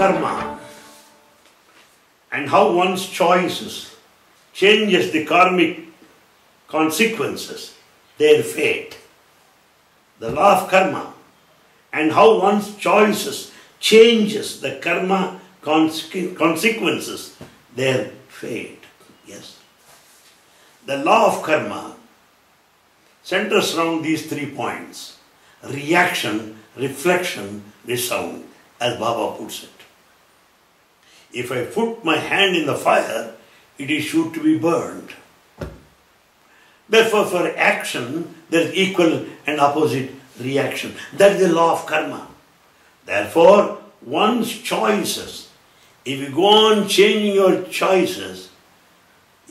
karma and how one's choices changes the karmic consequences, their fate. The law of karma and how one's choices changes the karma consequences, their fate. Yes. The law of karma centers around these 3 points: reaction, reflection, resound, as Baba puts it. If I put my hand in the fire, it is sure to be burned. Therefore, for action, there is equal and opposite reaction. That is the law of karma. Therefore, one's choices, if you go on changing your choices,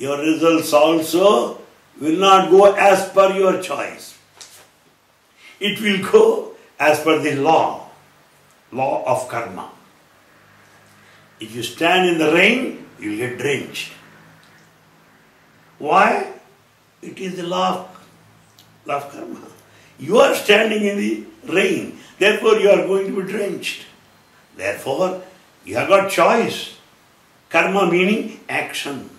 your results also will not go as per your choice. It will go as per the law of karma. If you stand in the rain, you will get drenched. Why? It is the law of karma. You are standing in the rain, therefore you are going to be drenched. Therefore, you have got choice. Karma meaning action.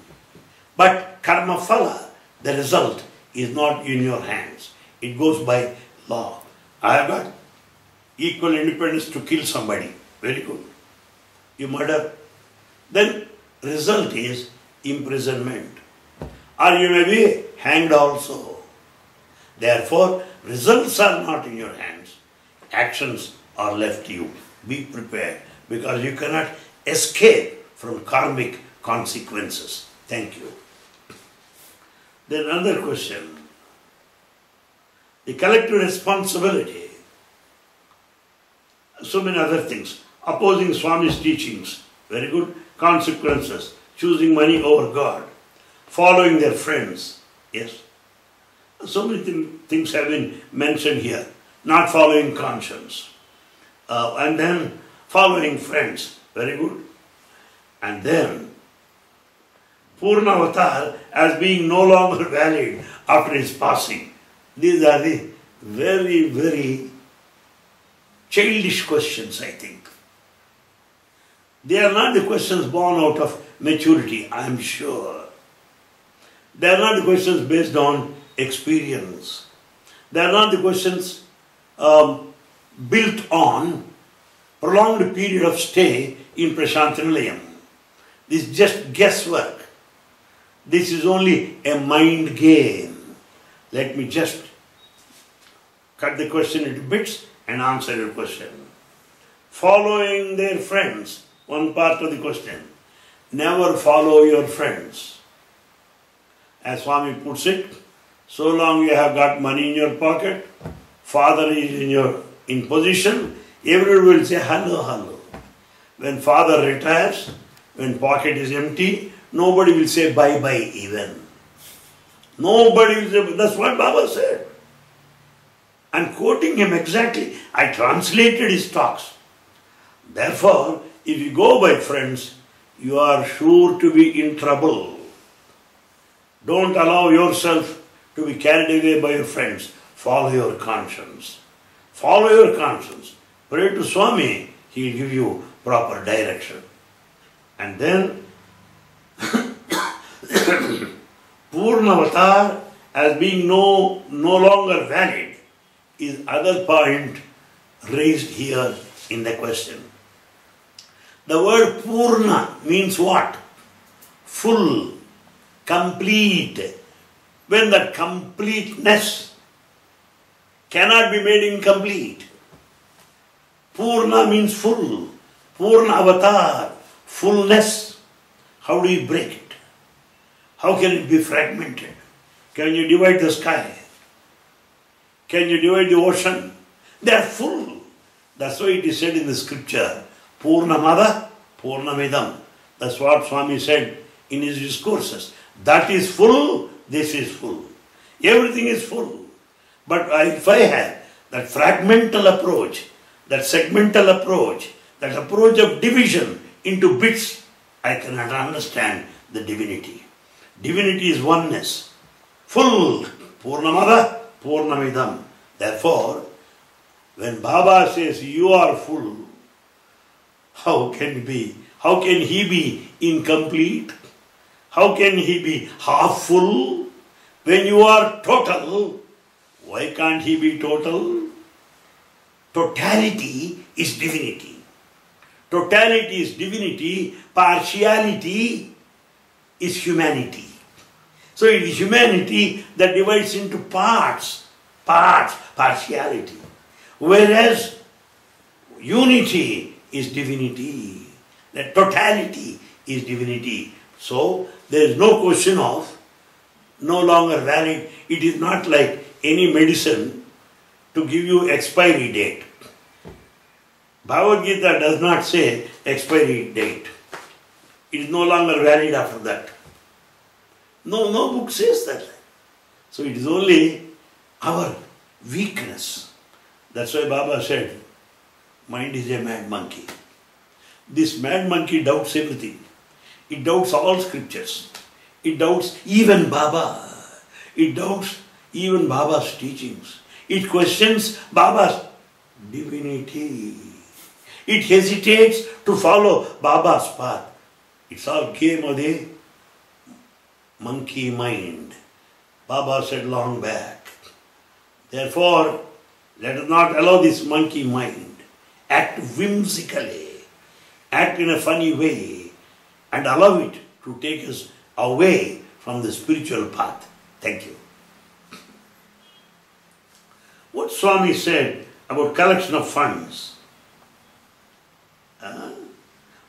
But karma phala, the result, is not in your hands. It goes by law. I have got equal independence to kill somebody. Very good. You murder. Then result is imprisonment. Or you may be hanged also. Therefore, results are not in your hands. Actions are left to you. Be prepared, because you cannot escape from karmic consequences. Thank you. Then another question. The collective responsibility, so many other things. Opposing Swami's teachings, very good. Consequences, choosing money over God, following their friends, yes. So many things have been mentioned here. Not following conscience. And then following friends, very good. And then Purna Avatar as being no longer valid after his passing. These are the very, very childish questions, I think. They are not the questions born out of maturity, I am sure. They are not the questions based on experience. They are not the questions built on prolonged period of stay in Prashanti Nilayam. This is just guesswork. This is only a mind game. Let me just cut the question into bits and answer your question. Following their friends, one part of the question. Never follow your friends. As Swami puts it, so long you have got money in your pocket, father is in position, everyone will say hello, hello. When father retires, when pocket is empty, nobody will say bye-bye even. Nobody will say, that's what Baba said. I'm quoting him exactly. I translated his talks. Therefore, if you go by friends, you are sure to be in trouble. Don't allow yourself to be carried away by your friends. Follow your conscience. Follow your conscience. Pray to Swami, he will give you proper direction. And then, Purna Avatar as being no longer valid is other point raised here in the question. The word Purna means what? Full, complete. When that completeness cannot be made incomplete. Purna means full. Purna Avatar, fullness. How do you break it? How can it be fragmented? Can you divide the sky? Can you divide the ocean? They are full. That's why it is said in the scripture, Purnamada, Purnamidam. That's what Swami said in his discourses. That is full, this is full. Everything is full. But if I have that fragmental approach, that segmental approach, that approach of division into bits, I cannot understand the divinity. Divinity is oneness. Full, Purnamada, Purnamidam. Therefore, when Baba says you are full, How can he be incomplete? How can he be half full when you are total? Why can't he be total? Totality is divinity. Totality is divinity, partiality is humanity. So it is humanity that divides into parts, partiality. Whereas unity is divinity, that totality is divinity. So there is no question of, no longer valid. It is not like any medicine to give you expiry date. Bhagavad Gita does not say expiry date. It is no longer valid after that. No book says that. So it is only our weakness. That's why Baba said, mind is a mad monkey. This mad monkey doubts everything. It doubts all scriptures. It doubts even Baba. It doubts even Baba's teachings. It questions Baba's divinity. It hesitates to follow Baba's path. It's all game of the monkey mind. Baba said long back. Therefore, let us not allow this monkey mind act whimsically, act in a funny way, and allow it to take us away from the spiritual path. Thank you. What Swami said about collection of funds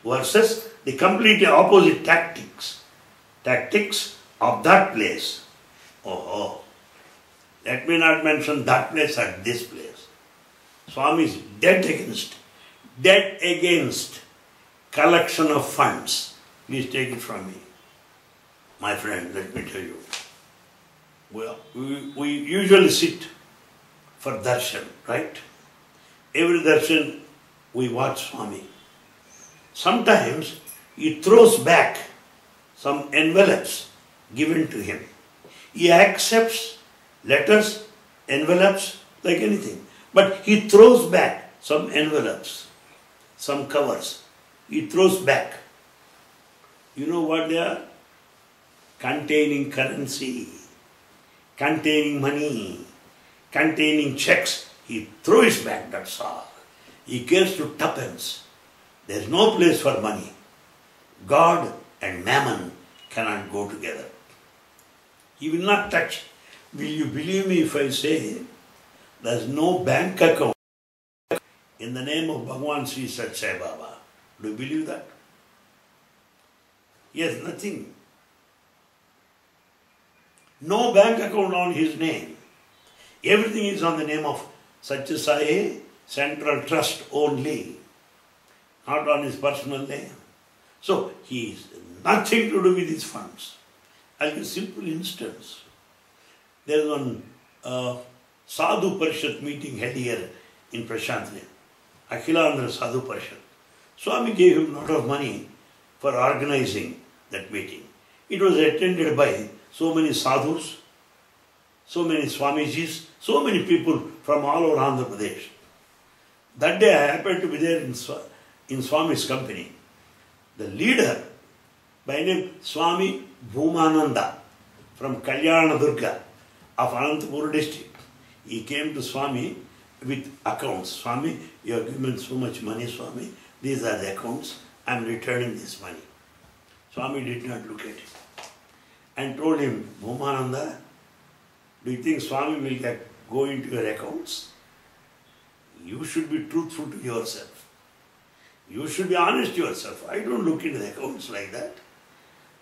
versus the completely opposite tactics of that place. Oh, let me not mention that place at this place. Swami is dead against collection of funds. Please take it from me. My friend, let me tell you. Well, we usually sit for darshan, right? Every darshan we watch Swami. Sometimes he throws back some envelopes given to him. He accepts letters, envelopes, like anything. But he throws back some envelopes, some covers. He throws back. You know what they are? Containing currency, containing money, containing checks. He throws back, that's all. He gives to tuppence. There is no place for money. God and mammon cannot go together. He will not touch. Will you believe me if I say there is no bank account in the name of Bhagawan Sri Sathya Sai Baba? Do you believe that? Yes, nothing. No bank account on his name. Everything is on the name of Sathya Sai Central Trust only, not on his personal name. So he has nothing to do with his funds. I'll give a simple instance. There is one Sadhu Parishat meeting held here in Prashanti Nilayam, Akhil Andhra Sadhu Parishat. Swami gave him a lot of money for organizing that meeting. It was attended by so many sadhus, so many Swamijis, so many people from all over Andhra Pradesh. That day I happened to be there in Swami's company. The leader, by name Swami Bhumananda, from Kalyana Durga of Anand Muradishti, he came to Swami with accounts. Swami, you have given so much money, Swami. These are the accounts. I am returning this money. Swami did not look at it. And told him, Bhumananda, do you think Swami will go into your accounts? You should be truthful to yourself. You should be honest to yourself. I don't look into the accounts like that.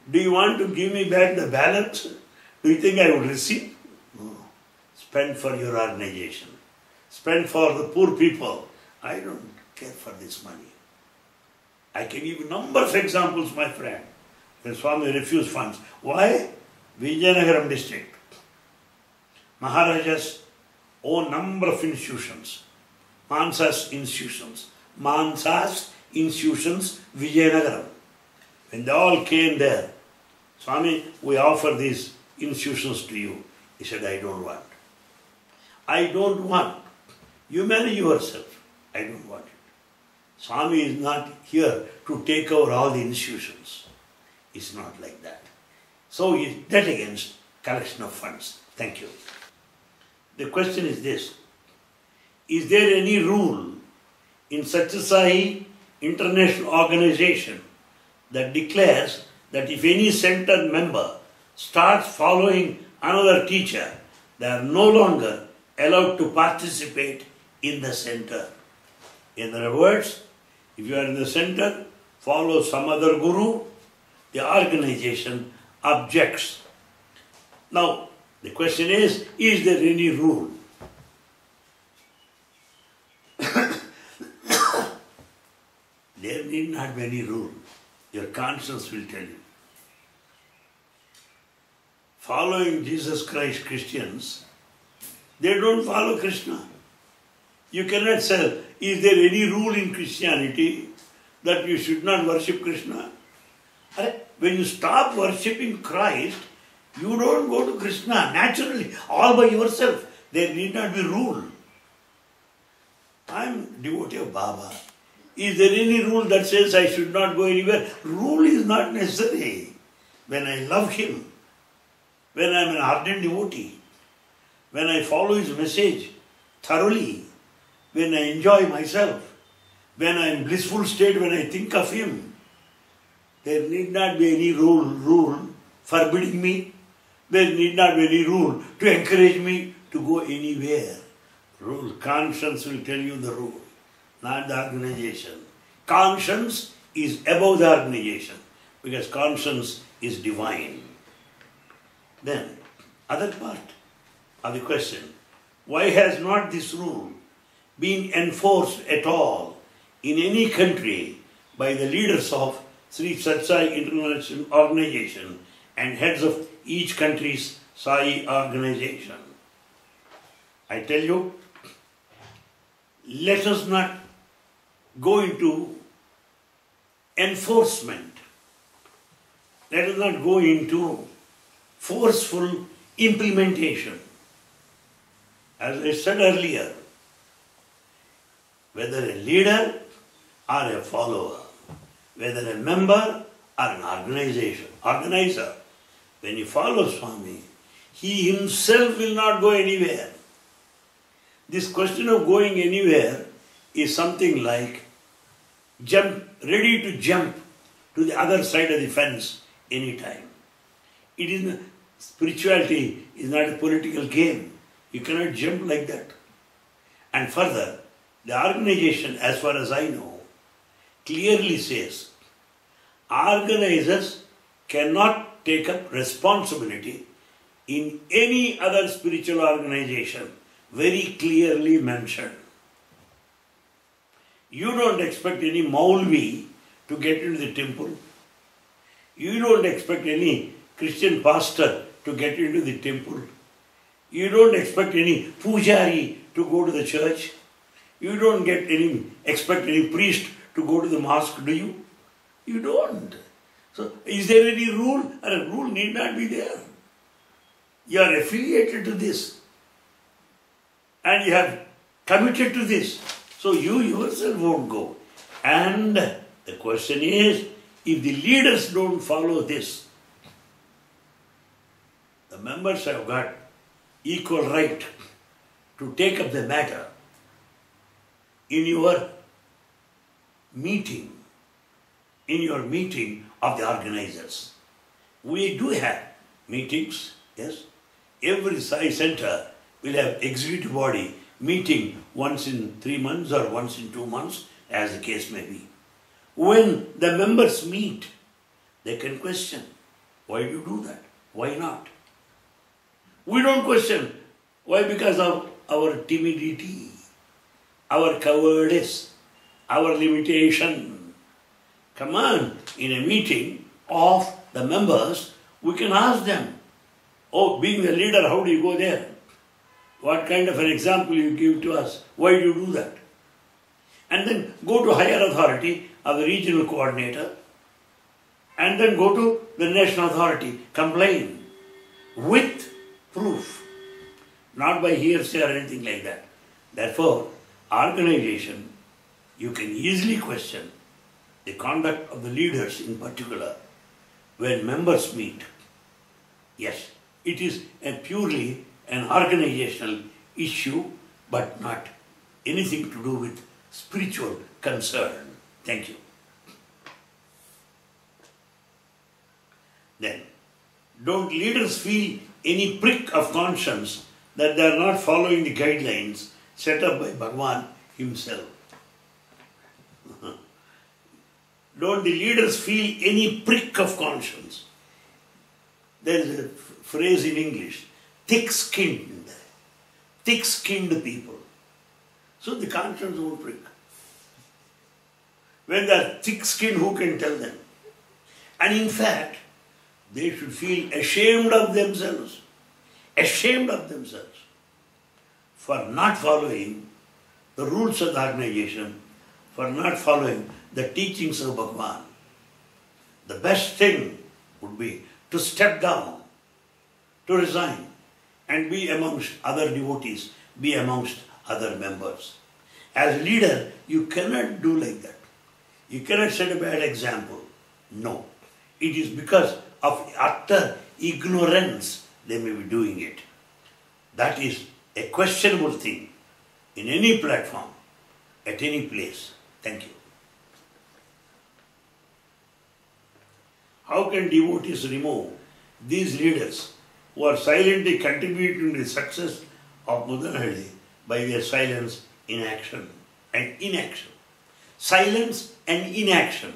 Do you want to give me back the balance? Do you think I would receive? No. Spend for your organization. Spend for the poor people. I don't care for this money. I can give you number of examples, my friend. The Swami refused funds. Why? Vijayanagaram district. Maharajas own number of institutions. Mansa's institutions, Vijayanagaram. When they all came there, Swami, we offer these institutions to you. He said, I don't want. I don't want. You marry yourself. I don't want it. Swami is not here to take over all the institutions. It's not like that. So he is dead against collection of funds. Thank you. The question is this: is there any rule in Sathya Sai International Organization that declares that if any center member starts following another teacher, they are no longer allowed to participate in the center? In other words, if you are in the center, follow some other guru, the organization objects. Now, the question is there any rule? There need not be any rule. Your conscience will tell you. Following Jesus Christ, Christians, they don't follow Krishna. You cannot say, is there any rule in Christianity that you should not worship Krishna? When you stop worshipping Christ, you don't go to Krishna naturally, all by yourself. There need not be rule. I am a devotee of Baba. Is there any rule that says I should not go anywhere? Rule is not necessary. When I love him, when I am an ardent devotee, when I follow his message thoroughly, when I enjoy myself, when I am in blissful state, when I think of him, there need not be any rule forbidding me. There need not be any rule to encourage me to go anywhere. Rule, conscience will tell you the rule, not the organization. Conscience is above the organization because conscience is divine. Then, other part of the question, why has not this rule been enforced at all in any country by the leaders of Sri Sathya Sai International Organization and heads of each country's Sai organization? I tell you, let us not go into enforcement. Let us not go into forceful implementation. As I said earlier, whether a leader or a follower, whether a member or an organizer, when you follow Swami, he himself will not go anywhere. This question of going anywhere is something like ready to jump to the other side of the fence anytime. It is not, spirituality is not a political game. You cannot jump like that. And further, the organization, as far as I know, clearly says organizers cannot take up responsibility in any other spiritual organization. Very clearly mentioned. You don't expect any Maulvi to get into the temple. You don't expect any Christian pastor to get into the temple. You don't expect any Pujari to go to the church. You don't expect any priest to go to the mosque, do you? You don't. So, is there any rule? A rule need not be there. You are affiliated to this. And you have committed to this. So you yourself won't go. And the question is, if the leaders don't follow this, the members have got equal right to take up the matter in your meeting, of the organizers. We do have meetings, yes. Every Sai center will have executive body meeting once in 3 months or once in 2 months, as the case may be. When the members meet, they can question, why do you do that? Why not? We don't question, why? Because of our timidity, our cowardice, our limitation. Come on, in a meeting of the members, we can ask them, oh, being the leader, how do you go there? What kind of an example you give to us? Why do you do that? And then go to higher authority of the regional coordinator and then go to the national authority. Complain with proof, not by hearsay or anything like that. Therefore, organization you can easily question the conduct of the leaders in particular when members meet. Yes, it is a purely an organizational issue, but not anything to do with spiritual concern. Thank you. Then, don't leaders feel any prick of conscience that they are not following the guidelines set up by Bhagawan himself? Don't the leaders feel any prick of conscience? There is a phrase in English, thick-skinned. Thick-skinned people. So the conscience won't prick. When they are thick-skinned, who can tell them? And in fact, they should feel ashamed of themselves. Ashamed of themselves for not following the rules of the organization, for not following the teachings of Bhagawan. The best thing would be to step down, to resign, and be amongst other devotees, be amongst other members. As leader, you cannot do like that. You cannot set a bad example. No. It is because of utter ignorance they may be doing it. That is a questionable thing in any platform, at any place. Thank you. How can devotees remove these leaders who are silently contributing to the success of Muddenahalli by their silence, inaction and inaction? Silence and inaction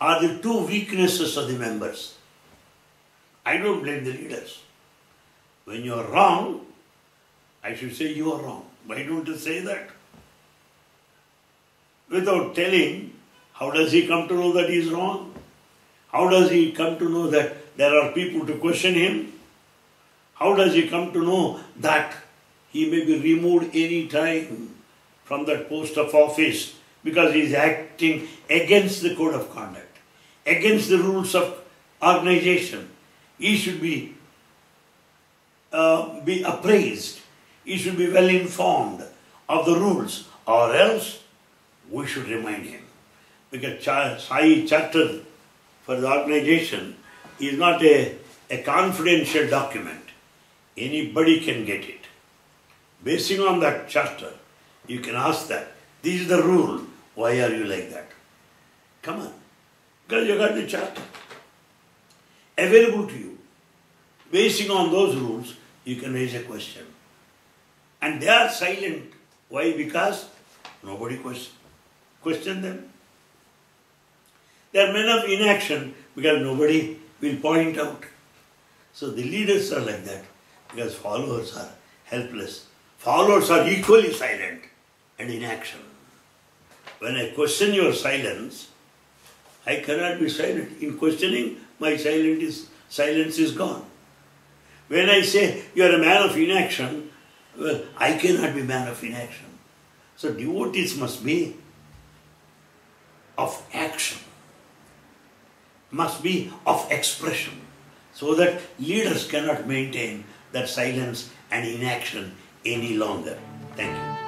are the two weaknesses of the members. I don't blame the leaders. When you are wrong, I should say you are wrong. Why don't you say that? Without telling, how does he come to know that he is wrong? How does he come to know that there are people to question him? How does he come to know that he may be removed any time from that post of office because he is acting against the code of conduct, against the rules of organization? He should be appraised. He should be well informed of the rules, or else we should remind him. Because Sai Charter for the organization is not a confidential document. Anybody can get it. Basing on that charter, you can ask that. This is the rule. Why are you like that? Come on. Because you got the charter available to you. Basing on those rules, you can raise a question. And they are silent. Why? Because nobody question them. They are men of inaction because nobody will point out. So the leaders are like that because followers are helpless. Followers are equally silent and inaction. When I question your silence, I cannot be silent. In questioning, my silence is gone. When I say you are a man of inaction, well, I cannot be a man of inaction. So devotees must be of action, must be of expression, so that leaders cannot maintain that silence and inaction any longer. Thank you.